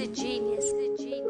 the genius.